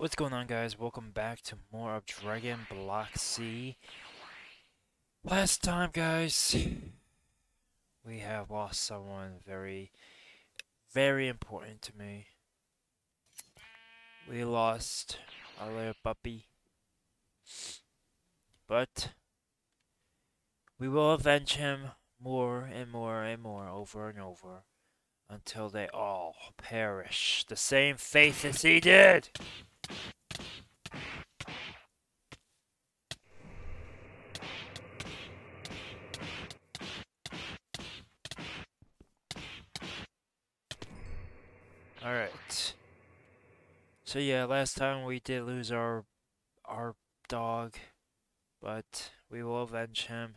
What's going on, guys? Welcome back to more of Dragon Block C. Last time, guys, we have lost someone very, very important to me. We lost our little puppy. But we will avenge him more and more and more, over and over, until they all perish the same fate as he did. Alright. So yeah, last time we did lose our dog, but we will avenge him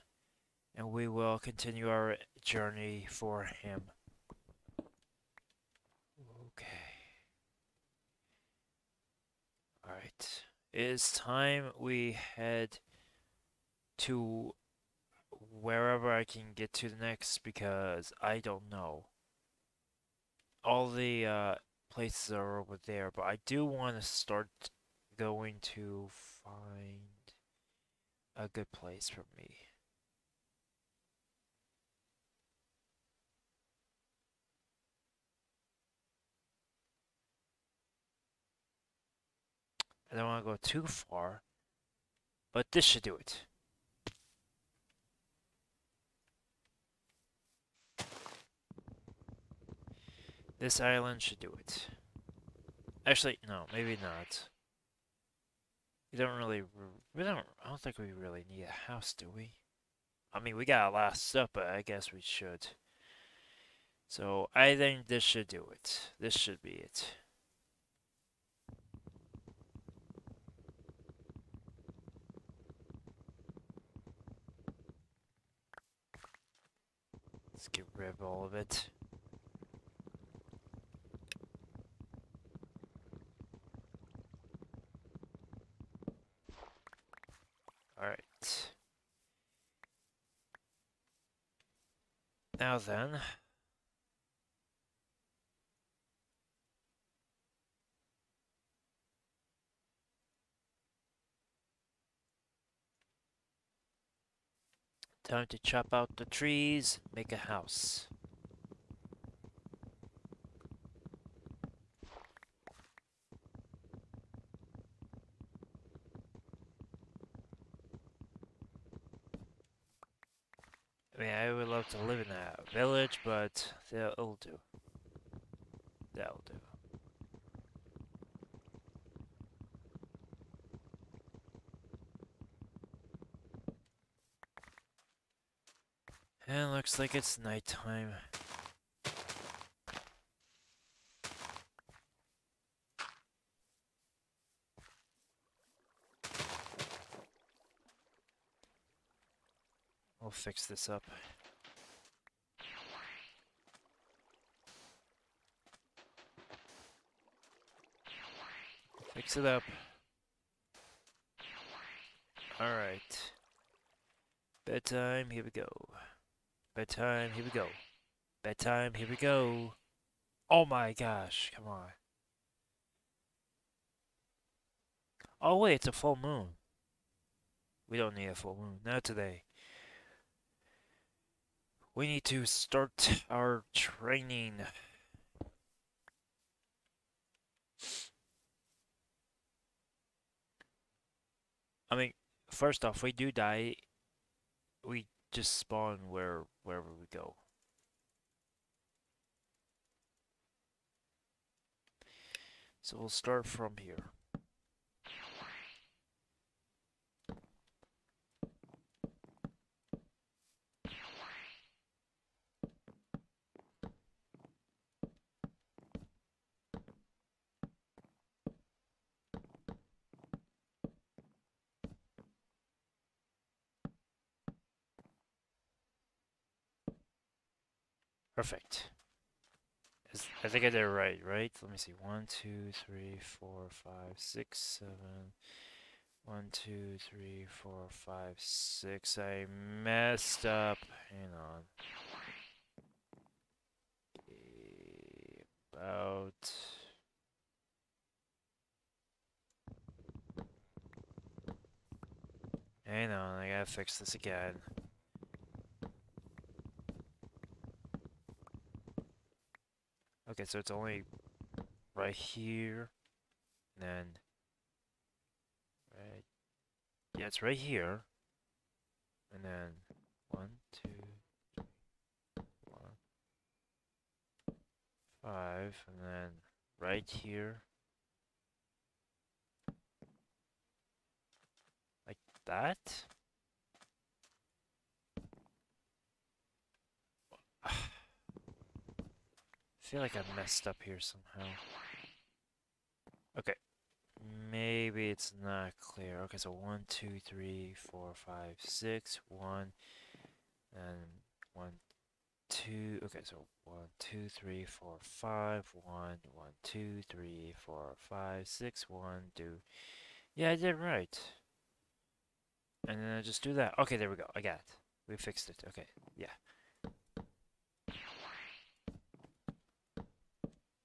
and we will continue our journey for him. Alright, it is time we head to wherever I can get to next, because I don't know. All the places are over there, but I do want to start going to find a good place for me. I don't want to go too far, but this should do it. This island should do it. Actually, no, maybe not. I don't think we really need a house, do we? I mean, we got a lot of stuff, but I guess we should. So, I think this should do it. This should be it. Let's get rid of all of it. Alright. Now then. Time to chop out the trees, make a house. I mean, I would love to live in a village, but that'll do. That'll do. And it looks like it's nighttime. We'll fix this up. Fix it up. Alright. Bedtime, here we go. Bedtime, here we go. Bedtime, here we go. Oh my gosh, come on. Oh wait, it's a full moon. We don't need a full moon, not today. We need to start our training. I mean, first off, we do die. We just spawn wherever we go. So we'll start from here. Perfect. I think I did it right? Let me see. 1, 2, 3, 4, 5, 6, 7. 1, 2, 3, 4, 5, 6. I messed up. Hang on. About Hang on, I gotta fix this again. Okay, so it's only right here, and then right, yeah, it's right here, and then 1, 2, 3, 4, 5, and then right here, like that. I feel like I messed up here somehow. Okay, maybe it's not clear. Okay, so 1, 2, 3, 4, 5, 6, 1, and 1, 2. Okay, so 1, 2, 3, 4, 5, 1, 1, 2, 3, 4, 5, 6, 1, 2. Yeah, I did right. And then I just do that. Okay, there we go. I got it. We fixed it. Okay, yeah.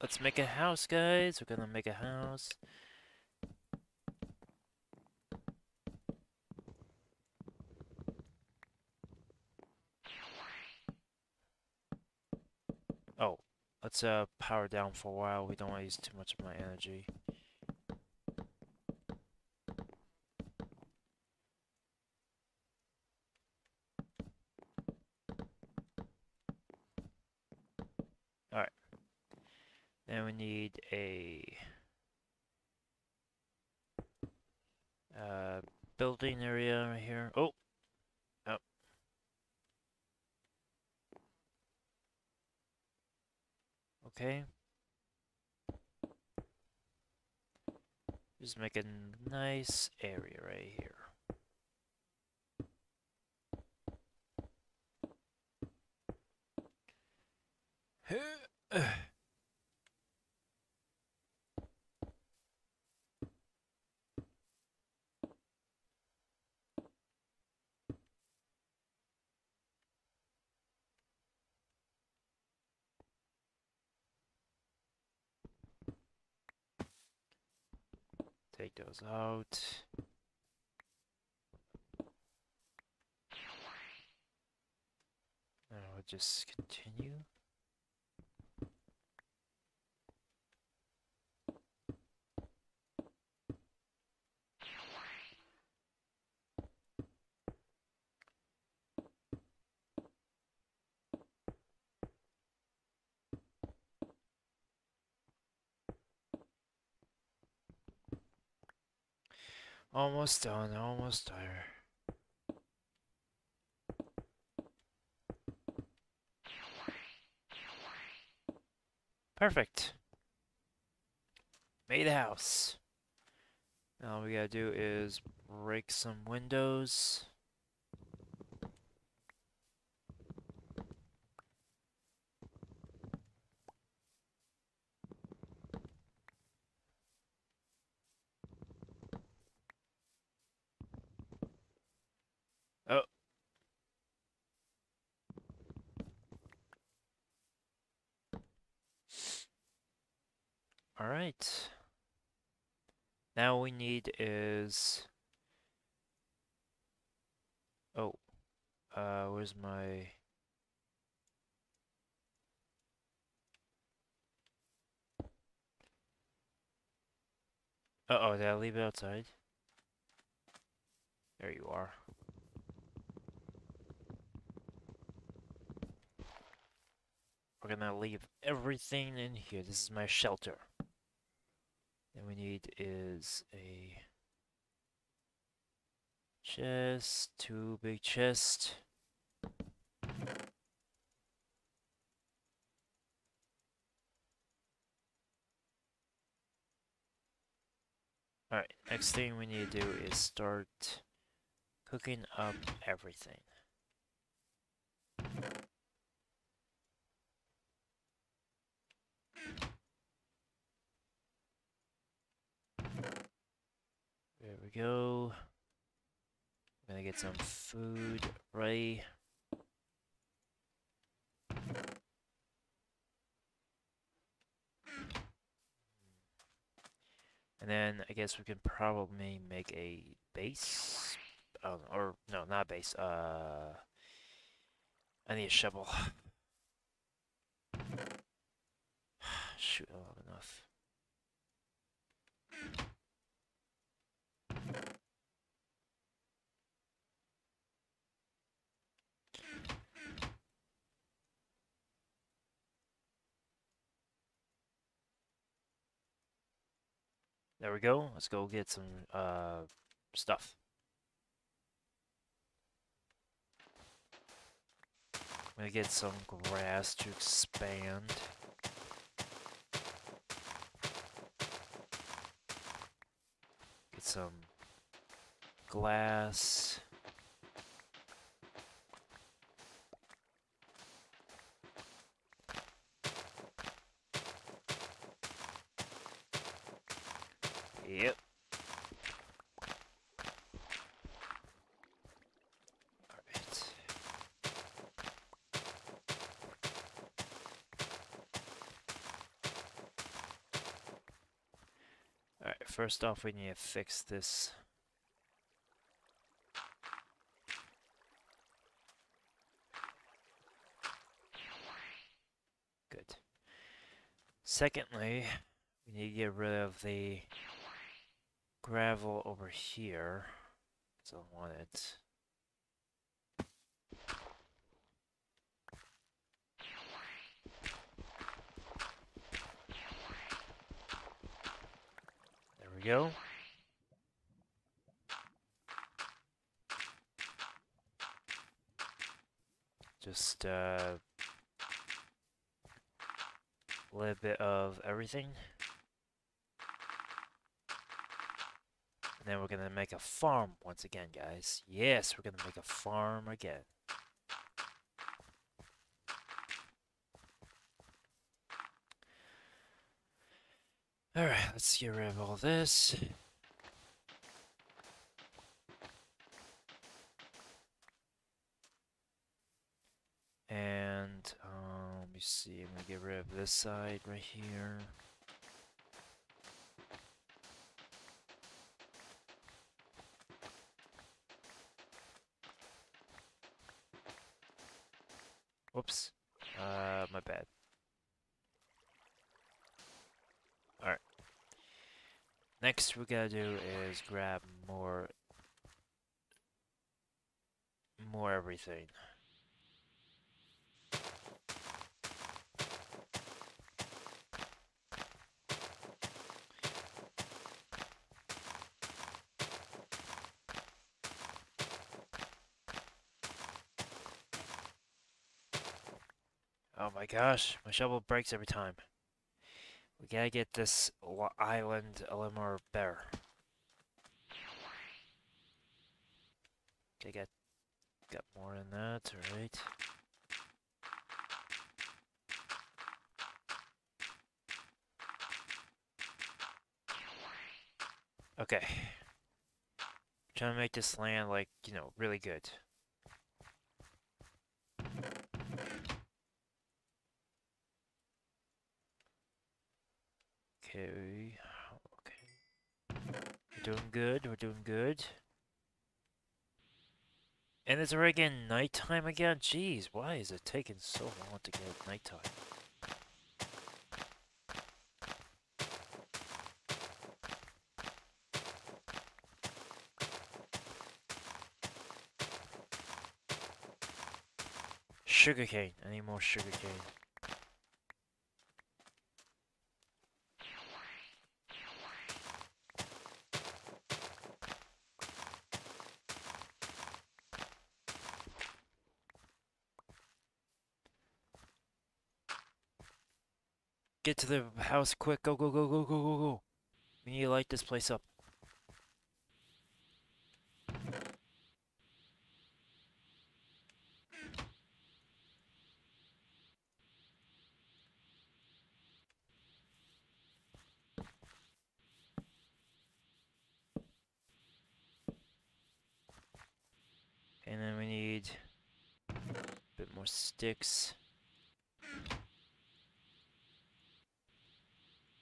Let's make a house, guys. We're gonna make a house. Oh, let's power down for a while. We don't want to use too much of my energy. Then we need a building area right here. Oh, oh. Okay. Just make a nice area right here. Take those out. And we'll just continue. Almost done, almost tired. Perfect. Made a house. Now all we gotta do is break some windows. Alright, now what we need is, oh, where's my, uh oh, did I leave it outside? There you are. We're gonna leave everything in here, this is my shelter. And we need is a chest, 2 big chests. Alright, next thing we need to do is start cooking up everything. There we go. I'm gonna get some food ready. And then I guess we can probably make a base. or no, not a base. I need a shovel. Shoot, I don't have enough. There we go. Let's go get some stuff. I'm gonna get some grass to expand. Get some glass. Yep. All right, first off we need to fix this. Good. Secondly, we need to get rid of the gravel over here, because I want it. There we go. Just a little bit of everything. Then we're gonna make a farm once again, guys. Yes, we're gonna make a farm again. All right, let's get rid of all this. And let me see. I'm gonna get rid of this side right here. Oops, my bad. Alright. Next we gotta do is grab more everything. Oh my gosh, my shovel breaks every time. We gotta get this island a little more better. Okay, got more than that, alright. Okay. Trying to make this land, like, you know, really good. Okay, we're doing good, And it's already getting nighttime again? Jeez, why is it taking so long to get nighttime? Sugarcane, I need more sugarcane. Get to the house quick, go, go, go, go, go, go, go. We need to light this place up. And then we need a bit more sticks.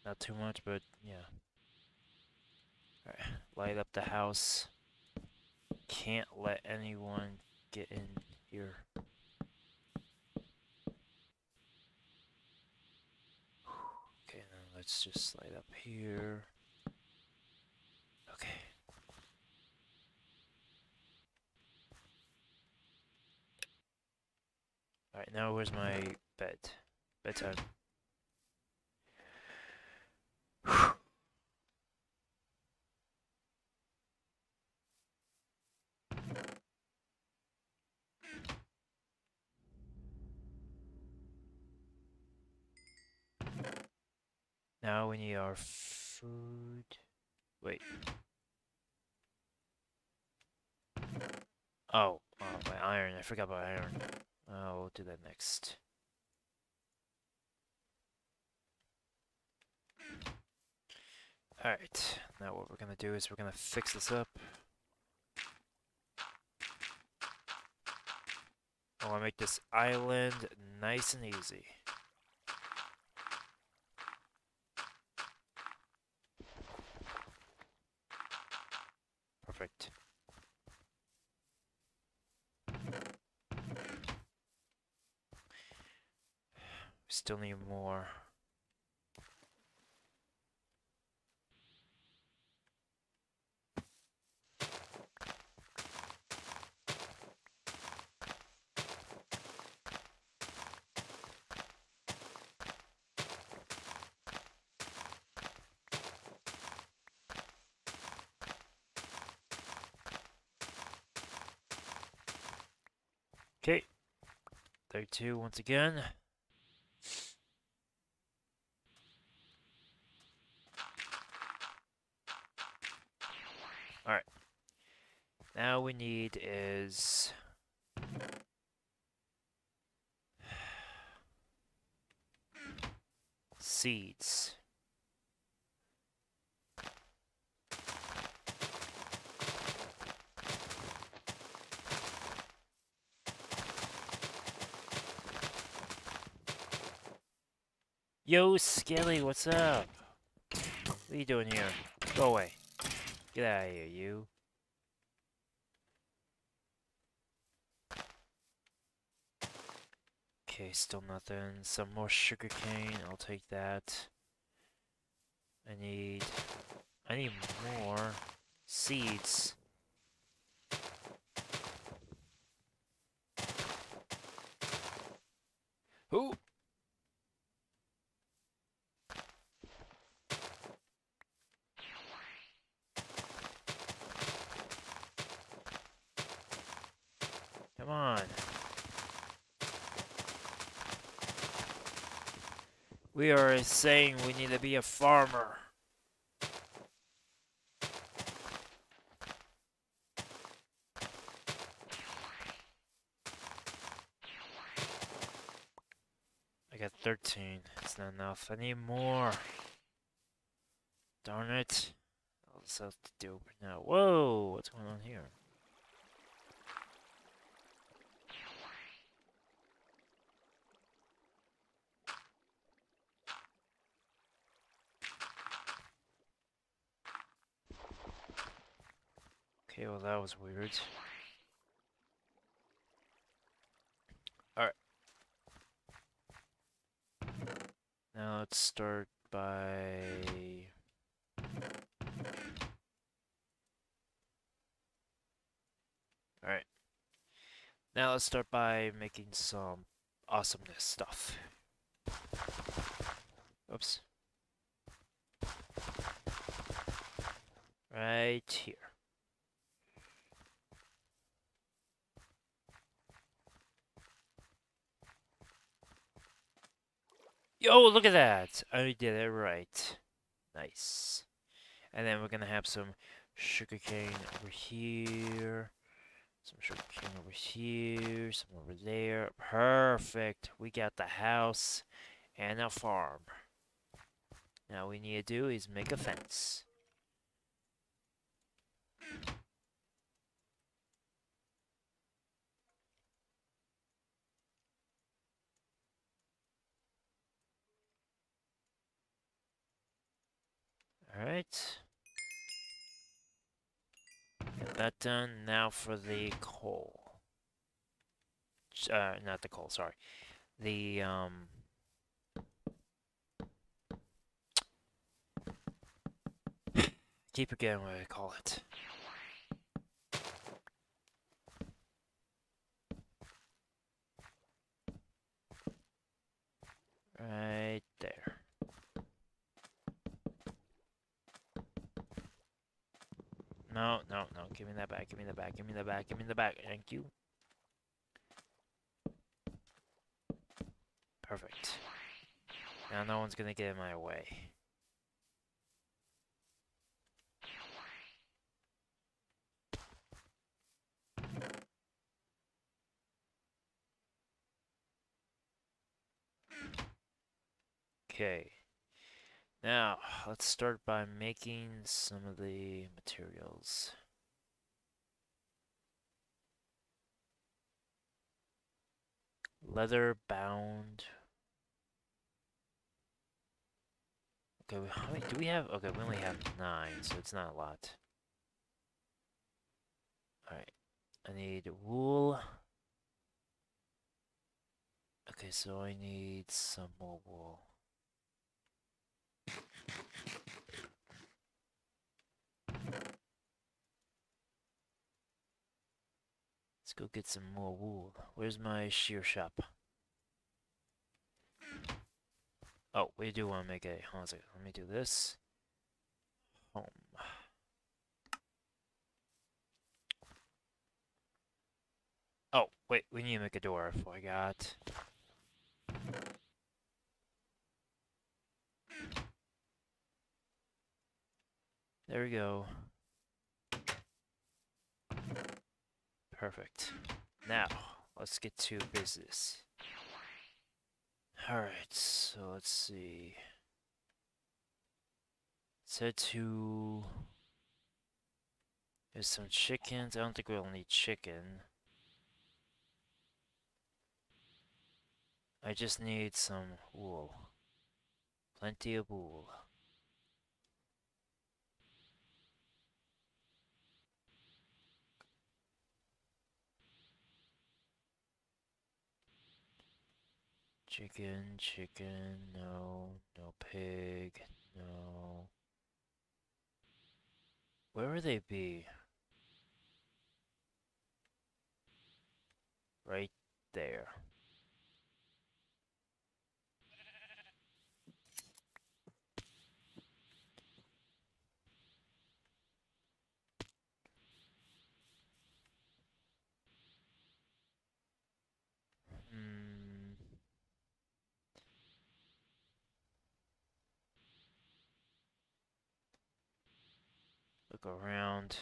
Not too much, but yeah. All right, light up the house. can't let anyone get in here. Okay, now let's just slide up here. Okay. Alright, now where's my bed? Bedtime. Now we need our food. Wait. Oh, my iron. I forgot about iron. We'll do that next. Alright, now what we're gonna do is we're gonna fix this up. I wanna make this island nice and easy. Perfect. We still need more. Okay, 32 once again. All right, now we need is seeds. Yo, Skelly, what's up? What are you doing here? Go away. Get out of here, you. Okay, still nothing. Some more sugarcane. I'll take that. I need more seeds. Ooh! Come on. We are saying we need to be a farmer. I got 13. It's not enough. I need more. Darn it. I'll just have to do it now. Whoa, what's going on here? Okay, well that was weird. Alright. Now let's start by... Alright. Now let's start by making some awesomeness stuff. Oops. Right here. Oh, look at that! I did it right. Nice. And then we're gonna have some sugarcane over here. Some sugarcane over here. Some over there. Perfect. We got the house and a farm. Now what we need to do is make a fence. Alright. that done. Now for the coal. Not the coal, sorry. The, keep forgetting what I call it. Right there. No, no, no. Give me that back. Give me that back. Give me that back. Give me the back. Thank you. Perfect. Now no one's gonna get in my way. Okay. Now, let's start by making some of the materials. Leather bound. Okay, how many do we have? Okay, we only have 9, so it's not a lot. Alright, I need wool. Okay, so I need some more wool. Let's go get some more wool. Where's my shear shop? Oh, we do want to make a... Hold on a second. Let me do this. Home. Oh, wait. We need to make a door. I forgot. There we go. Perfect. Now, let's get to business. Alright, so let's see. Set to... There's some chickens. I don't think we'll need chicken. I just need some wool. Plenty of wool. Chicken, chicken, no, no pig, no. Where would they be? Right there. Around.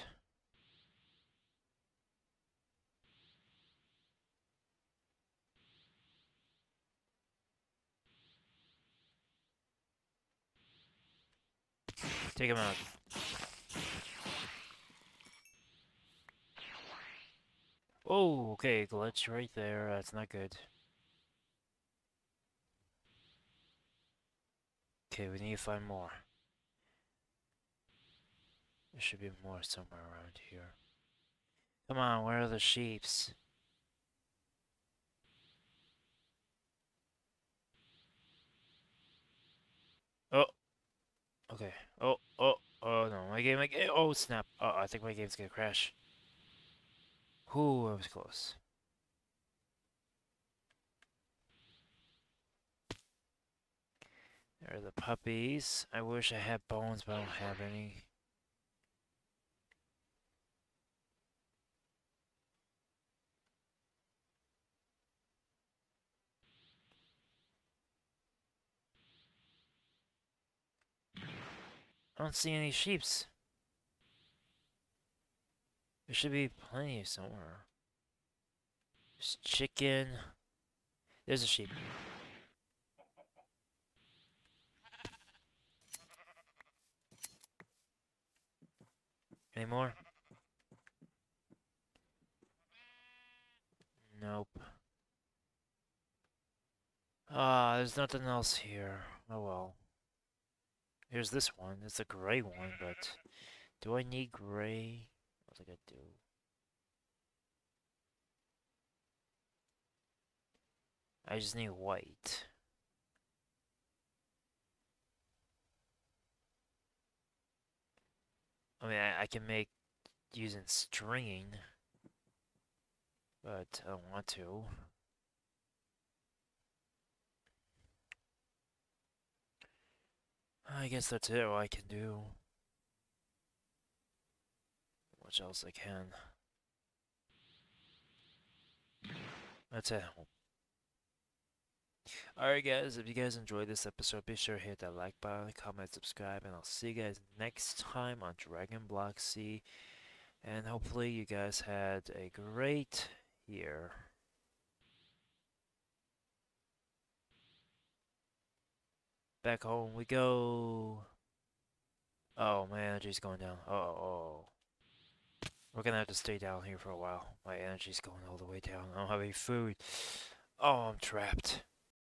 Take him out. Oh, okay, glitch right there. That's not good. Okay, we need to find more. There should be more somewhere around here. Come on, where are the sheeps? Oh! Okay. Oh, oh, oh no, my game, oh snap! Oh, I think my game's gonna crash. Ooh, I was close. There are the puppies. I wish I had bones, but I don't have any. I don't see any sheeps. There should be plenty somewhere. There's chicken. There's a sheep. Any more? Nope. Ah, there's nothing else here. Oh well. Here's this one. It's a gray one, but do I need gray? was I gonna do? I just need white. I mean, I can make using stringing, but I don't want to. I guess that's it, all I can do. What else I can. That's it. Alright guys, if you guys enjoyed this episode, be sure to hit that like button, comment, subscribe, and I'll see you guys next time on Dragon Block C. And hopefully you guys had a great year. Back home we go. Oh, my energy's going down. Uh-oh. We're gonna have to stay down here for a while. My energy's going all the way down. I don't have any food. Oh, I'm trapped.